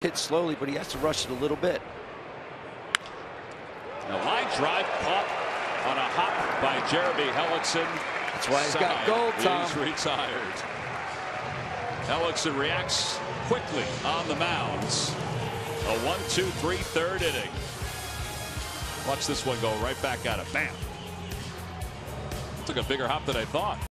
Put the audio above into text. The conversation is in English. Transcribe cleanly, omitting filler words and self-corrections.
Hit slowly, but he has to rush it a little bit. A line drive caught on a hop by Jeremy Hellickson. That's why he's got gold, Tom. He's retired. Hellickson reacts quickly on the mounds. A 1-2-3 third inning. Watch this one go right back at it. Bam. Took a bigger hop than I thought.